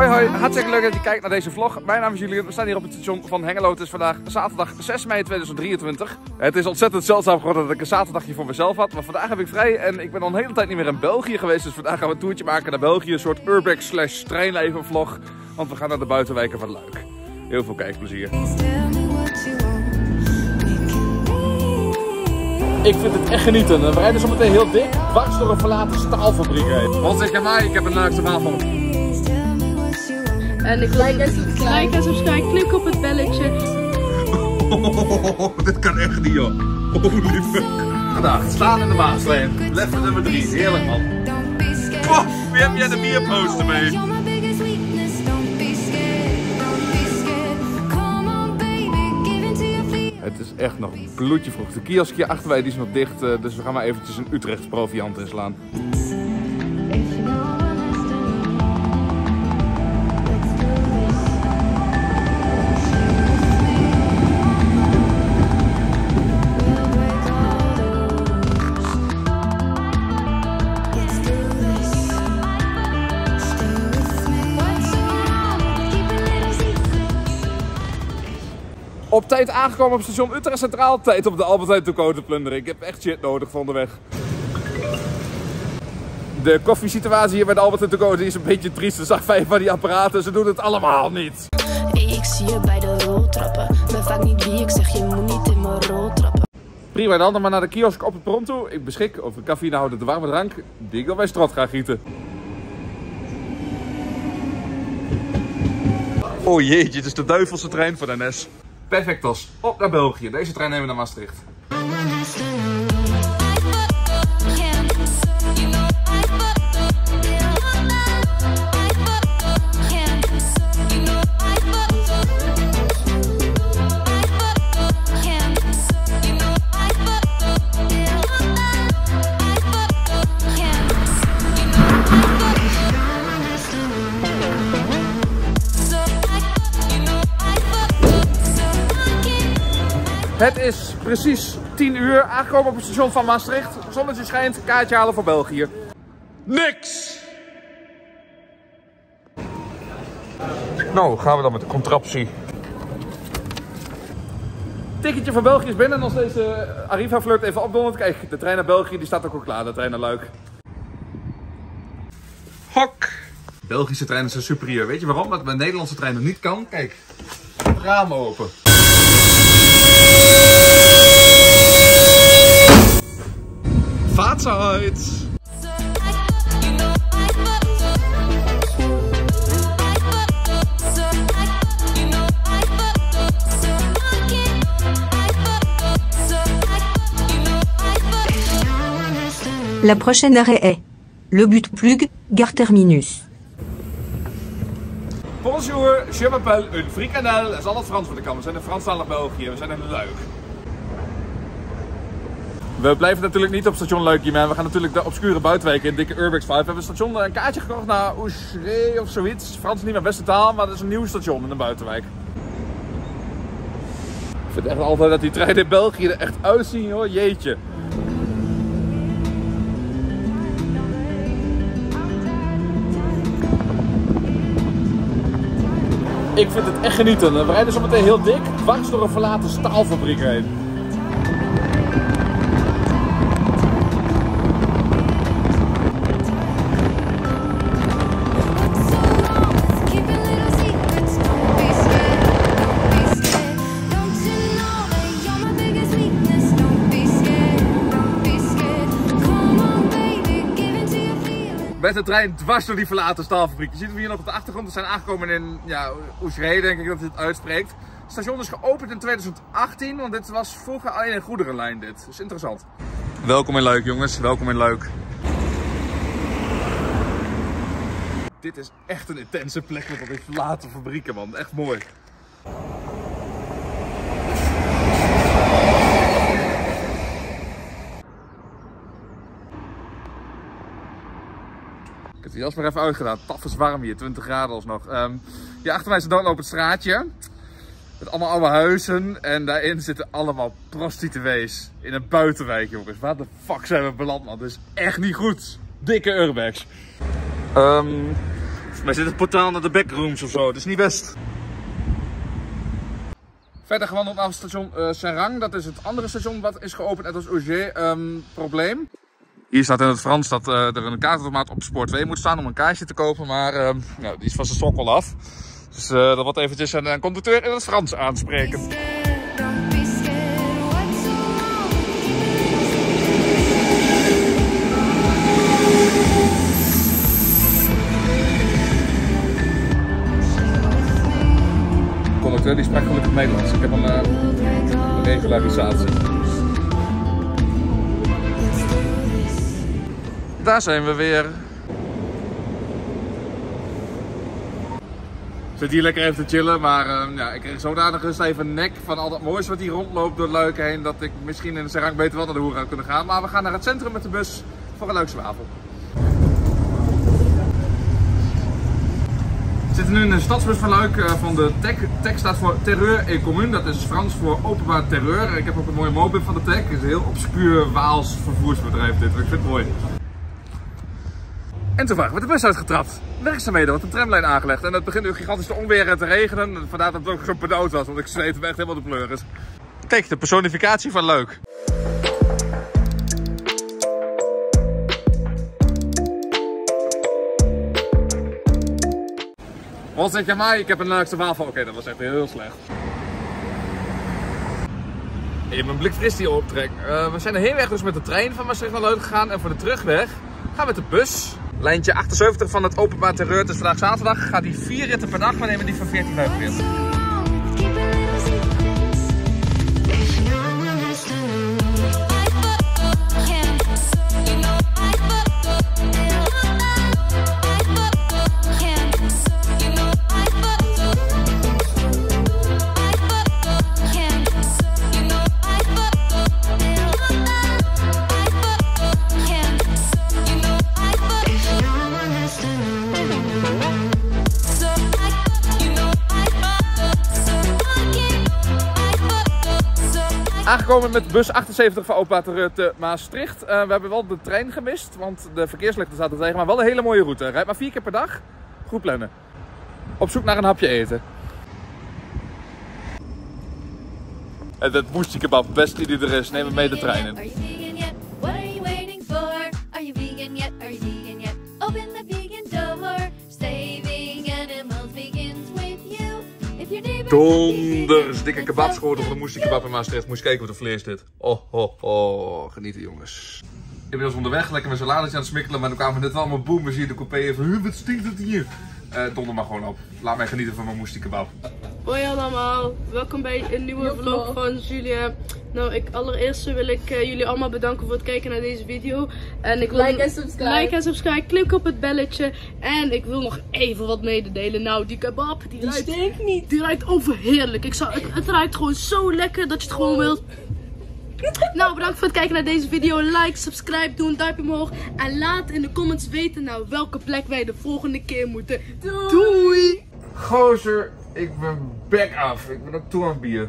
Hoi hoi, hartstikke leuk dat je kijkt naar deze vlog. Mijn naam is Julien, we staan hier op het station van Hengelo. Het is vandaag zaterdag 6 mei 2023. Het is ontzettend zeldzaam geworden dat ik een zaterdagje voor mezelf had. Maar vandaag heb ik vrij en ik ben al een hele tijd niet meer in België geweest. Dus vandaag gaan we een toertje maken naar België. Een soort urbex/treinleven vlog. Want we gaan naar de buitenwijken van Luik. Heel veel kijkplezier. Ik vind het echt genieten. We rijden zo meteen heel dik dwars door een verlaten staalfabriek heen. Wat zeg je mij? Ik heb een naakte avond. En ik like en subscribe, klik op het belletje. Dit kan echt niet joh. Holy fuck. Vandaag staan in de Maaslijn. Level nummer 3, heerlijk man. Pof, wie heb jij de bierposter mee? Het is echt nog bloedje vroeg. De kiosk hier achter wij die is nog dicht, dus we gaan maar eventjes een Utrechts proviant inslaan. Op tijd aangekomen op station Utrecht Centraal, tijd op de Albert Heijn toekomen te plunderen. Ik heb echt shit nodig van de weg. De koffiesituatie hier bij de Albert Heijn toekomen is een beetje triest. Er zijn 5 van die apparaten, ze doen het allemaal niet. Ik zie je bij de roltrappen, ben vaak niet wie ik zeg, je moet niet in mijn roltrappen. Prima, dan maar naar de kiosk op het perron toe. Ik beschik over cafeïnehoudende warme drank die ik dan bij strot ga gieten. Oh jeetje, het is de duivelse trein van NS. Perfectos, op naar België. Deze trein nemen we naar Maastricht. Het is precies 10 uur, aangekomen op het station van Maastricht. Zonnetje schijnt, kaartje halen voor België. Niks! Nou, gaan we dan met de contraptie. Ticketje van België is binnen. Als deze Arriva-flirt even opdondert. Kijk, de trein naar België die staat ook al klaar, de trein naar Luik. Hok! Belgische treinen zijn superieur. Weet je waarom? Dat het met Nederlandse treinen niet kan. Kijk, ramen open. Vaartzeit! La prochaine arrêt est le but plug, gare terminus. Bonjour, je m'appelle een frikandel. Dat is altijd Frans voor de kant. We zijn in Franstalig België, we zijn in Luik. We blijven natuurlijk niet op station Luikje, man. We gaan natuurlijk de obscure buitenwijken in dikke Urbex 5. We hebben een station een kaartje gekocht naar Ougrée of zoiets. Frans is niet mijn beste taal, maar dat is een nieuw station in een buitenwijk. Ik vind echt altijd dat die treinen in België er echt uitzien hoor, jeetje. Ik vind het echt genieten. We rijden zo meteen heel dik, dwars door een verlaten staalfabriek heen. Met de trein dwars door die verlaten staalfabriek. Je ziet hem hier nog op de achtergrond. We zijn aangekomen in ja, Ougrée, denk ik dat je het uitspreekt. Het station is geopend in 2018, want dit was vroeger alleen een goederenlijn. Dit is interessant. Welkom in Luik, jongens. Welkom in Luik. Dit is echt een intense plek met al die verlaten fabrieken, man. Echt mooi. Ik heb die jas maar even uitgedaan. Taf is warm hier, 20 graden alsnog. Ja, achter mij is een doodlopend straatje. Met allemaal oude huizen. En daarin zitten allemaal prostituees. In een buitenwijk, jongens. Waar de fuck zijn we beland, man? Dat is echt niet goed. Dikke urbex. Wij zitten portaal naar de backrooms of zo, dat is niet best. Verder gewandeld naar station Seraing, dat is het andere station wat is geopend, net als Ougrée, probleem. Hier staat in het Frans dat er een kaartautomaat op spoor 2 moet staan om een kaartje te kopen, maar nou, die is van zijn sokkel af. Dus dat wordt eventjes een conducteur in het Frans aanspreken. Die sprak gelukkig Nederlands. Ik heb een regularisatie. Daar zijn we weer. Ik zit hier lekker even te chillen, maar ja, ik kreeg zodanig een stijve nek van al dat moois wat hier rondloopt door Luik heen, dat ik misschien in de Seraing beter wel naar de hoer aan kunnen gaan. Maar we gaan naar het centrum met de bus voor een Luikse avond. We zitten nu in de stadsbus van Luik van de TEC. TEC staat voor Terreur et Commune, dat is Frans voor openbaar terreur. Ik heb ook een mooie mobib van de TEC. Het is een heel obscuur Waals vervoersbedrijf dit, maar ik vind het mooi. En toen waren we de bus uitgetrapt. Werkzaamheden, wordt een tramlijn aangelegd en het begint nu gigantisch te onweren en te regenen. Vandaar dat het ook zo benauwd was, want ik zweet hem echt helemaal de pleuris. TEC, de personificatie van Luik. Wat zeg je maar? Ik heb een Luikse waal van. Oké, dat was echt heel slecht. Hey, mijn blik fris die optrek. We zijn de heenweg dus met de trein van Maastricht naar Luik gegaan. En voor de terugweg gaan we met de bus. Lijntje 78 van het openbaar terreur. Dus vandaag zaterdag gaat die 4 ritten per dag. We nemen die van 14,45. Aangekomen met bus 78 van openbaar te Maastricht. We hebben wel de trein gemist, want de verkeerslichten zaten tegen, maar wel een hele mooie route. Rijdt maar 4 keer per dag. Goed plannen. Op zoek naar een hapje eten. En dat moest ik kebab, best idee er is. Neem me mee de trein in. Donders dikke kebabschotel van de moestie kebab in Maastricht. Moest kijken wat een vlees dit. Oh, ho, ho. Genieten, jongens. Inmiddels onderweg, lekker met saladetje aan het smikkelen. Maar toen kwamen we net wel allemaal boemers hier de coupé van. Wat stinkt het hier? Donder maar gewoon op. Laat mij genieten van mijn moestie kebab. Hoi allemaal. Welkom bij een nieuwe vlog van Julien. Nou, allereerst wil ik jullie allemaal bedanken voor het kijken naar deze video. En ik wil like en subscribe, klik op het belletje. En ik wil nog even wat mededelen. Nou, die kebab, die stinkt niet. Die ruikt overheerlijk. Het ruikt gewoon zo lekker dat je het gewoon wilt. Nou, bedankt voor het kijken naar deze video. Like, subscribe, doe een duimpje omhoog. En laat in de comments weten naar welke plek wij de volgende keer moeten. Doei! Gozer, ik ben back af. Ik ben ook toe aan bier.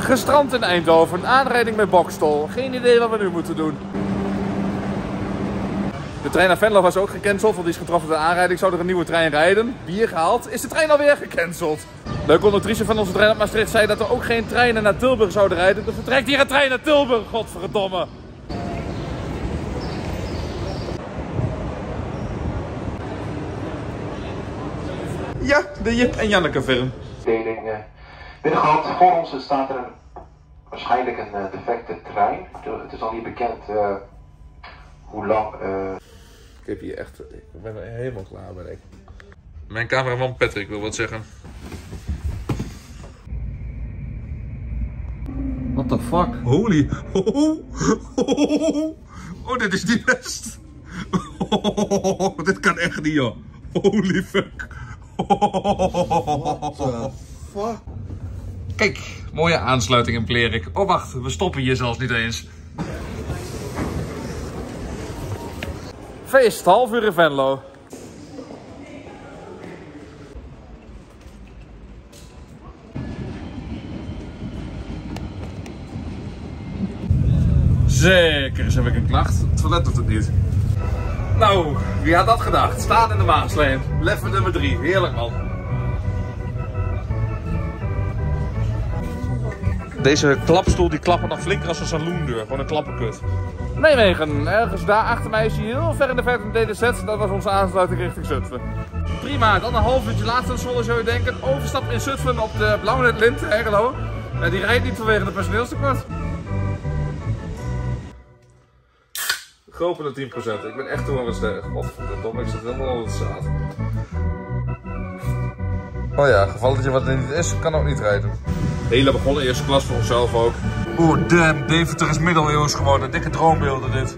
Gestrand in Eindhoven, een aanrijding met Boxtel. Geen idee wat we nu moeten doen. De trein naar Venlo was ook gecanceld, want die is getroffen door de aanrijding. Zou er een nieuwe trein rijden? Bier gehaald. Is de trein alweer gecanceld? De conductrice van onze trein uit Maastricht zei dat er ook geen treinen naar Tilburg zouden rijden. Er vertrekt hier een trein naar Tilburg, godverdomme! Ja, de Jip en Janneke film. Binnengehaald, voor ons staat er waarschijnlijk een defecte trein. Het is al niet bekend hoe lang... Ik heb hier echt... Ik ben er helemaal klaar mee. Mijn cameraman Patrick wil wat zeggen. What the fuck? Holy... Oh, dit is niet best. Dit kan echt niet, joh. Holy fuck. What the fuck? Kijk, mooie aansluiting in Pleerik. Oh wacht, we stoppen hier zelfs niet eens. Feest, half uur in Venlo. Zeker, eens heb ik een klacht. Het toilet doet het niet. Nou, wie had dat gedacht? Staan in de Maaslijn. Level nummer 3. Heerlijk man. Deze klapstoel die klappen nog flinker als een saloondeur. Gewoon een klappenkut. Nijmegen, ergens daar achter mij zie je heel ver in de verte een DDZ. Dat was onze aansluiting richting Zutphen. Prima, dan een half uurtje later zullen zou je denken. Overstap in Zutphen op de blauwe lint, Hengelo. Die rijdt niet vanwege de personeelstekort. Groter dan 10%. Ik ben echt toe aan het sterren. Godverdomme, ik zit helemaal onder het zaad. Oh ja, geval dat je wat er niet is, kan ook niet rijden. Hele begonnen eerste klas voor onszelf ook. Oeh, damn, Deventer is middeleeuws geworden. Dikke droombeelden dit.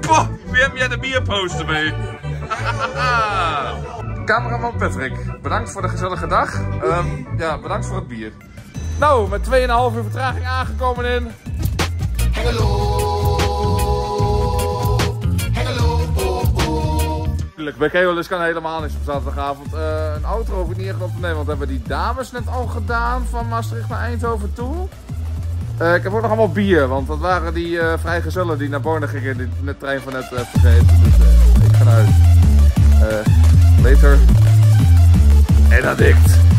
Poh, wie heb jij de bierposter mee? Cameraman Patrick, bedankt voor de gezellige dag. Ja, bedankt voor het bier. Nou, met 2,5 uur vertraging aangekomen in Hengelo. Hengelo, oh, oh. Tuurlijk, bij Keolis kan helemaal niks op zaterdagavond. Een outro hoef ik niet echt op te nemen, want hebben die dames net al gedaan van Maastricht naar Eindhoven toe. Ik heb ook nog allemaal bier, want dat waren die vrijgezellen die naar Borne gingen. Die de trein van net vergeten, dus ik ga naar huis. Later. En dat dikt.